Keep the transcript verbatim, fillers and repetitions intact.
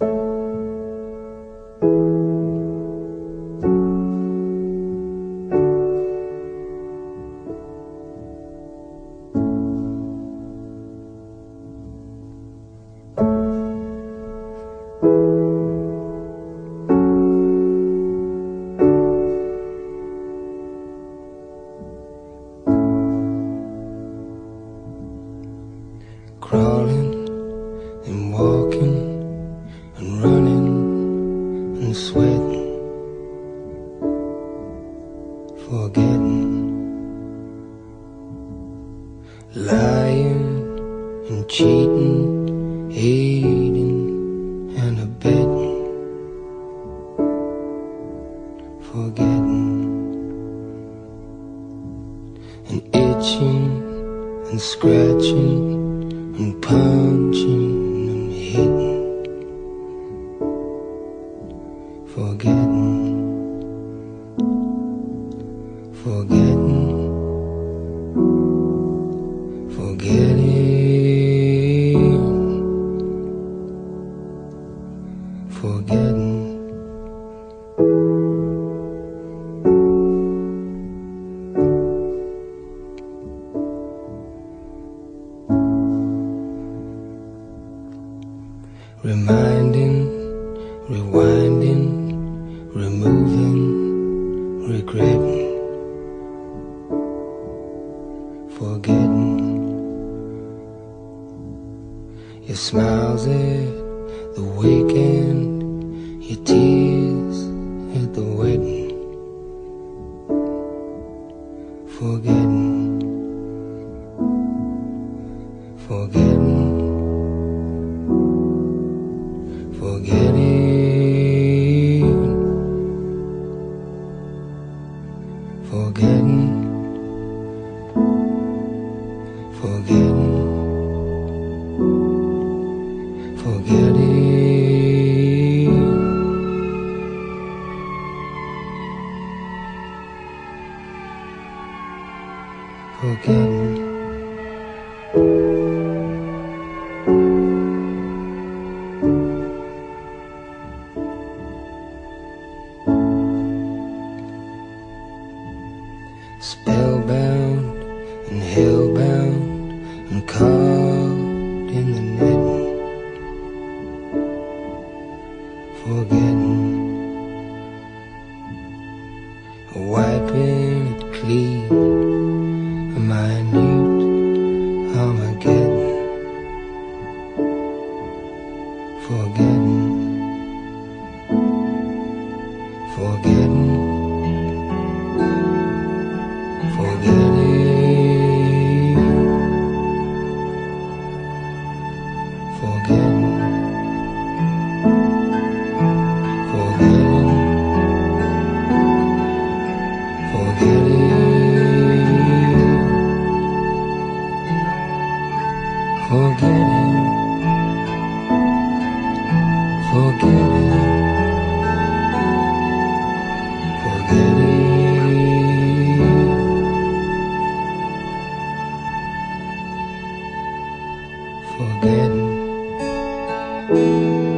Crawling and walking and running and sweating, forgetting, lying and cheating, aiding and abetting, forgetting, and itching and scratching and punching and hitting, forgetting, forgetting, forgetting, forgetting. Reminding, rewinding, removing, regretting, forgetting. Your smiles at the weekend, your tears at the wedding, forgetting, forgetting. Forgetting, forgetting, forgetting, forgetting, forgetting. Spellbound and hellbound and caught in the net, forgetting, wiping it clean, a minute Armageddon, forgetting, forgetting, forgetting, forgetting, forgetting, forgetting, forgetting, forgetting. Forgetting.